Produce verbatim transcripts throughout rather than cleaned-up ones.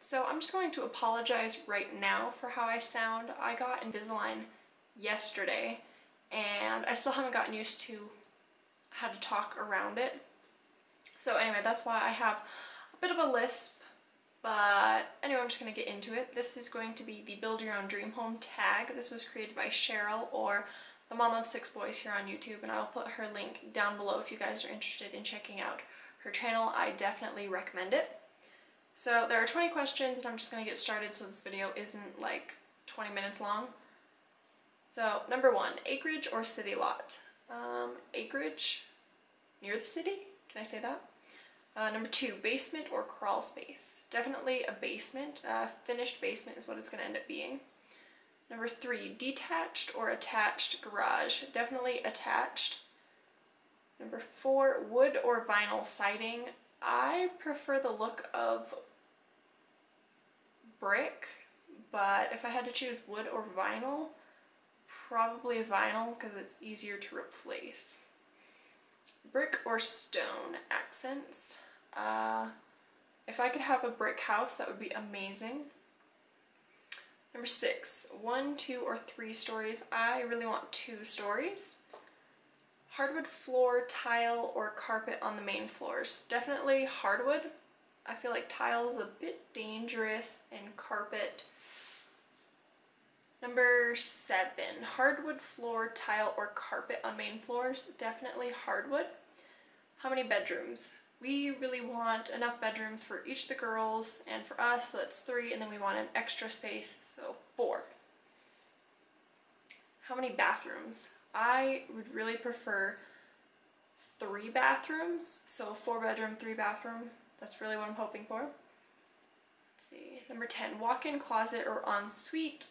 So I'm just going to apologize right now for how I sound. I got Invisalign yesterday, and I still haven't gotten used to how to talk around it. So anyway, that's why I have a bit of a lisp, but anyway, I'm just going to get into it. This is going to be the Build Your Own Dream Home tag. This was created by Cheryl, or the mom of six boys here on YouTube, and I'll put her link down below if you guys are interested in checking out her channel. I definitely recommend it. So there are twenty questions, and I'm just going to get started so this video isn't like twenty minutes long. So number one, acreage or city lot? Um, acreage near the city? Can I say that? Uh, number two, basement or crawl space? Definitely a basement. Uh, finished basement is what it's going to end up being. Number three, detached or attached garage? Definitely attached. Number four, wood or vinyl siding? I prefer the look of brick, but if I had to choose wood or vinyl, probably vinyl because it's easier to replace. Brick or stone accents? Uh, if I could have a brick house, that would be amazing. Number six, one, two, or three stories. I really want two stories. Hardwood floor, tile, or carpet on the main floors? Definitely hardwood. I feel like tile's a bit dangerous, and carpet. Number seven, hardwood floor, tile, or carpet on main floors? Definitely hardwood. How many bedrooms? We really want enough bedrooms for each of the girls and for us, so that's three, and then we want an extra space, so four. How many bathrooms? I would really prefer three bathrooms, so four bedroom, three bathroom. That's really what I'm hoping for. Let's see. Number ten, walk-in closet or ensuite?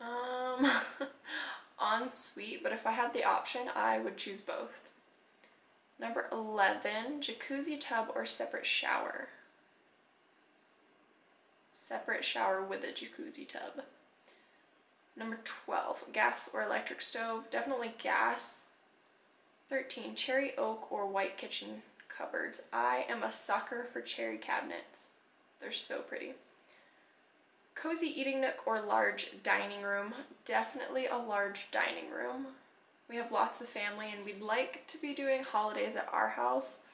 Um, ensuite, but if I had the option, I would choose both. Number eleven, jacuzzi tub or separate shower? Separate shower with a jacuzzi tub. Number twelve, gas or electric stove? Definitely gas. thirteen, cherry oak or white kitchen cupboards? I am a sucker for cherry cabinets. They're so pretty. Cozy eating nook or large dining room? Definitely a large dining room. We have lots of family, and we'd like to be doing holidays at our house,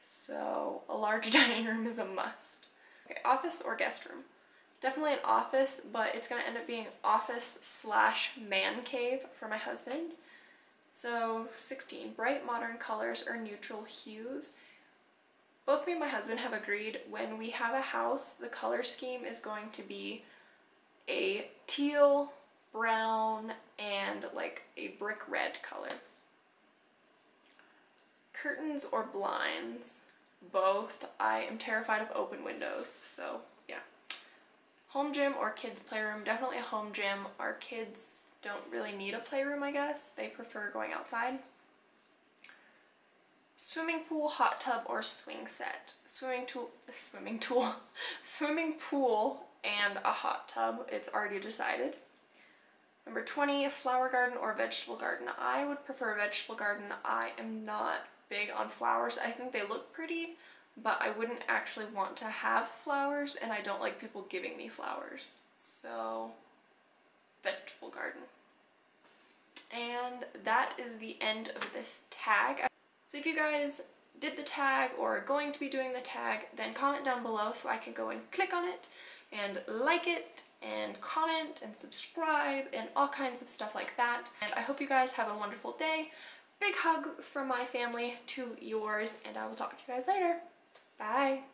so a large dining room is a must. Okay, office or guest room? Definitely an office, but it's going to end up being office slash man cave for my husband. So sixteen, bright modern colors or neutral hues? Both me and my husband have agreed when we have a house, the color scheme is going to be a teal, brown, and like a brick red color. Curtains or blinds? Both. I am terrified of open windows, so yeah. Home gym or kids playroom? Definitely a home gym. Our kids don't really need a playroom, I guess. They prefer going outside. Swimming pool, hot tub, or swing set? Swimming tool, swimming tool, swimming pool and a hot tub. It's already decided. Number twenty, a flower garden or vegetable garden? I would prefer a vegetable garden. I am not big on flowers. I think they look pretty, but I wouldn't actually want to have flowers, and I don't like people giving me flowers. So, vegetable garden. And that is the end of this tag. So if you guys did the tag or are going to be doing the tag, then comment down below so I can go and click on it and like it and comment and subscribe and all kinds of stuff like that. And I hope you guys have a wonderful day. Big hugs from my family to yours, and I will talk to you guys later. Bye!